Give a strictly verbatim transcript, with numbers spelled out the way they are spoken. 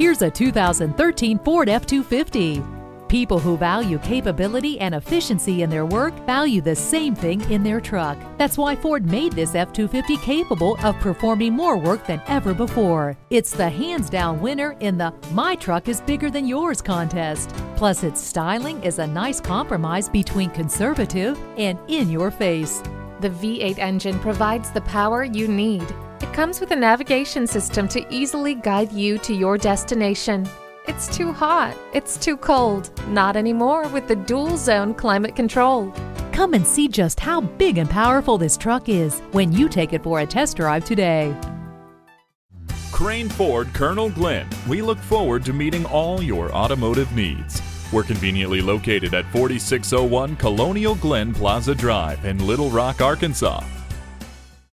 Here's a two thousand thirteen Ford F two fifty. People who value capability and efficiency in their work value the same thing in their truck. That's why Ford made this F two fifty capable of performing more work than ever before. It's the hands-down winner in the My Truck is Bigger Than Yours contest. Plus, its styling is a nice compromise between conservative and in-your-face. The V eight engine provides the power you need. It comes with a navigation system to easily guide you to your destination. It's too hot, it's too cold, not anymore with the dual zone climate control. Come and see just how big and powerful this truck is when you take it for a test drive today. Crain Ford Colonel Glenn, we look forward to meeting all your automotive needs. We're conveniently located at forty-six oh one Colonial Glenn Plaza Drive in Little Rock, Arkansas.